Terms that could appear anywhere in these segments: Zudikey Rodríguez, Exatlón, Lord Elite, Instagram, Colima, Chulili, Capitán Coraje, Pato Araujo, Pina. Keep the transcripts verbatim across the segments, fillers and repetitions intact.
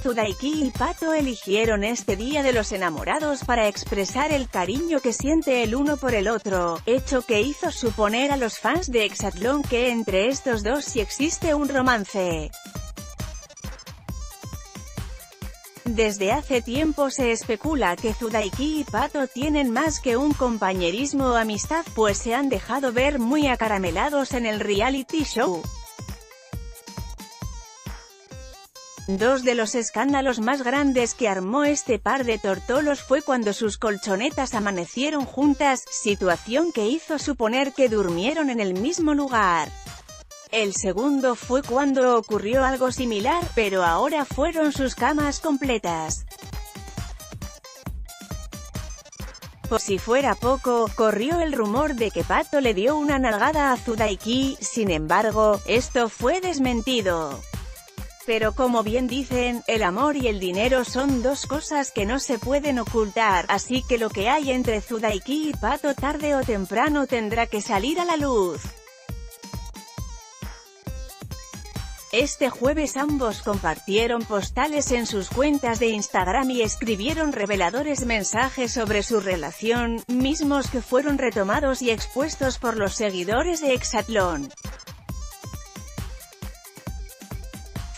Zudikey y Pato eligieron este Día de los Enamorados para expresar el cariño que siente el uno por el otro, hecho que hizo suponer a los fans de Exatlón que entre estos dos sí existe un romance. Desde hace tiempo se especula que Zudikey y Pato tienen más que un compañerismo o amistad, pues se han dejado ver muy acaramelados en el reality show. Dos de los escándalos más grandes que armó este par de tortolos fue cuando sus colchonetas amanecieron juntas, situación que hizo suponer que durmieron en el mismo lugar. El segundo fue cuando ocurrió algo similar, pero ahora fueron sus camas completas. Por si fuera poco, corrió el rumor de que Pato le dio una nalgada a Zudikey, sin embargo, esto fue desmentido. Pero como bien dicen, el amor y el dinero son dos cosas que no se pueden ocultar, así que lo que hay entre Zudikey y Pato tarde o temprano tendrá que salir a la luz. Este jueves ambos compartieron postales en sus cuentas de Instagram y escribieron reveladores mensajes sobre su relación, mismos que fueron retomados y expuestos por los seguidores de Exatlón.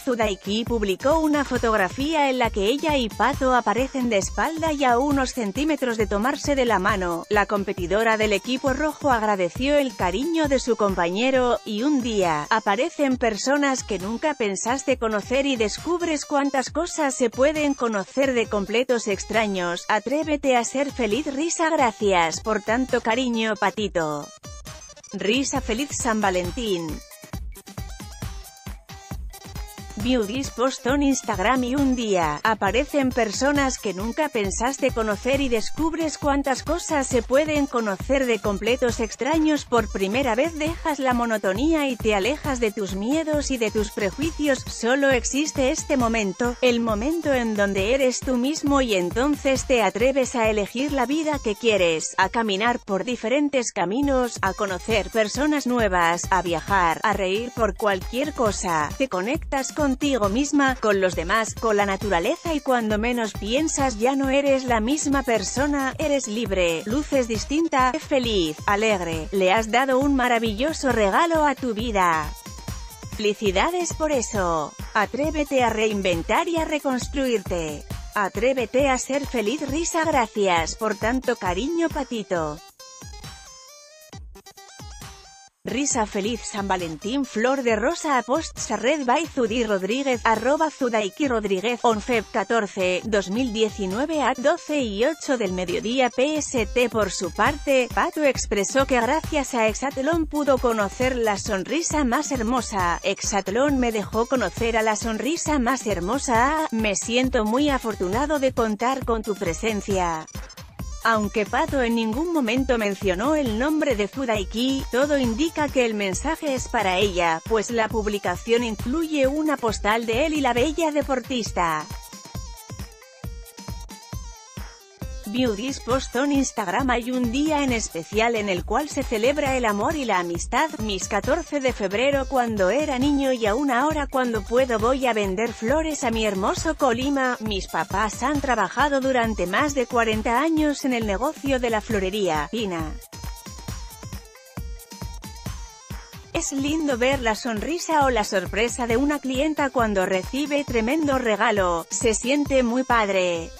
Zudikey publicó una fotografía en la que ella y Pato aparecen de espalda y a unos centímetros de tomarse de la mano. La competidora del equipo rojo agradeció el cariño de su compañero, y un día, aparecen personas que nunca pensaste conocer y descubres cuántas cosas se pueden conocer de completos extraños. Atrévete a ser feliz, risa, gracias por tanto cariño, Patito. Risa, feliz San Valentín. View this post on Instagram, y un día, aparecen personas que nunca pensaste conocer y descubres cuántas cosas se pueden conocer de completos extraños. Por primera vez dejas la monotonía y te alejas de tus miedos y de tus prejuicios. Solo existe este momento, el momento en donde eres tú mismo, y entonces te atreves a elegir la vida que quieres, a caminar por diferentes caminos, a conocer personas nuevas, a viajar, a reír por cualquier cosa. Te conectas con contigo misma, con los demás, con la naturaleza, y cuando menos piensas ya no eres la misma persona, eres libre, luces distinta, feliz, alegre. Le has dado un maravilloso regalo a tu vida. Felicidades por eso. Atrévete a reinventar y a reconstruirte. Atrévete a ser feliz, risa, gracias por tanto cariño, Patito. Risa, feliz San Valentín, flor de rosa. A posts a red by Zudikey Rodríguez, arroba Zudikey Rodríguez, on Feb catorce, dos mil diecinueve a doce y ocho del mediodía P S T. Por su parte, Pato expresó que gracias a Exatlón pudo conocer la sonrisa más hermosa. Exatlón me dejó conocer a la sonrisa más hermosa. Me siento muy afortunado de contar con tu presencia. Aunque Pato en ningún momento mencionó el nombre de Zudikey, todo indica que el mensaje es para ella, pues la publicación incluye una postal de él y la bella deportista. View this post on Instagram. Hay un día en especial en el cual se celebra el amor y la amistad. Mis catorce de febrero, cuando era niño, y aún ahora cuando puedo voy a vender flores a mi hermoso Colima. Mis papás han trabajado durante más de cuarenta años en el negocio de la florería Pina. Es lindo ver la sonrisa o la sorpresa de una clienta cuando recibe tremendo regalo, se siente muy padre.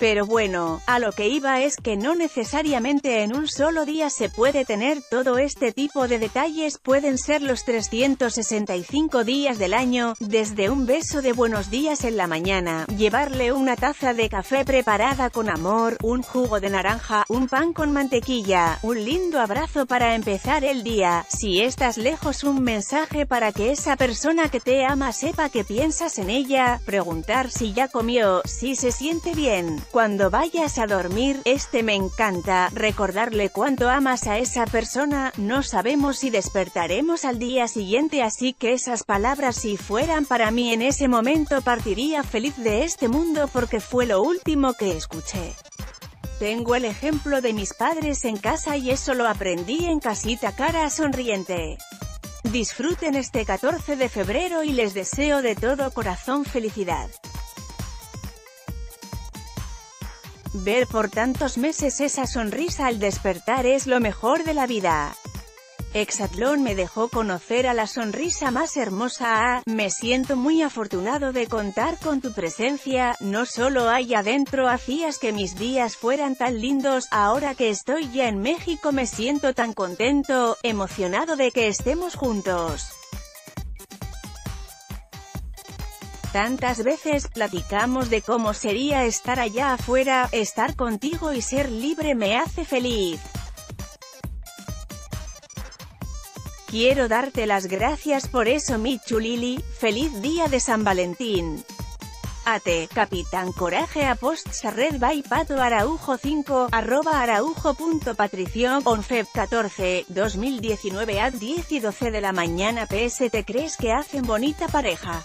Pero bueno, a lo que iba es que no necesariamente en un solo día se puede tener todo este tipo de detalles. Pueden ser los trescientos sesenta y cinco días del año, desde un beso de buenos días en la mañana, llevarle una taza de café preparada con amor, un jugo de naranja, un pan con mantequilla, un lindo abrazo para empezar el día. Si estás lejos, un mensaje para que esa persona que te ama sepa que piensas en ella, preguntar si ya comió, si se siente bien. Cuando vayas a dormir, este me encanta, recordarle cuánto amas a esa persona. No sabemos si despertaremos al día siguiente, así que esas palabras, si fueran para mí en ese momento, partiría feliz de este mundo porque fue lo último que escuché. Tengo el ejemplo de mis padres en casa y eso lo aprendí en casita. Cara sonriente. Disfruten este catorce de febrero y les deseo de todo corazón felicidad. Ver por tantos meses esa sonrisa al despertar es lo mejor de la vida. Exatlón me dejó conocer a la sonrisa más hermosa. Ah, me siento muy afortunado de contar con tu presencia, no solo ahí adentro hacías que mis días fueran tan lindos, ahora que estoy ya en México me siento tan contento, emocionado de que estemos juntos. Tantas veces platicamos de cómo sería estar allá afuera, estar contigo y ser libre me hace feliz. Quiero darte las gracias por eso, mi Chulili. Feliz día de San Valentín. At Capitán Coraje a posts a red by Pato Araujo cinco, arroba araujo.patricio, onfeb catorce, dos mil diecinueve a diez y doce de la mañana P S. ¿Te crees que hacen bonita pareja?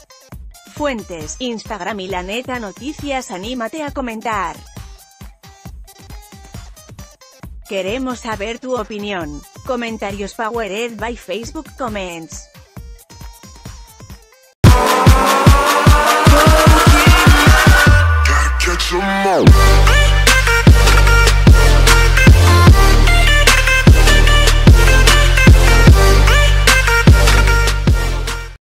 Fuentes, Instagram y La Neta Noticias. Anímate a comentar. Queremos saber tu opinión. Comentarios powered by Facebook Comments.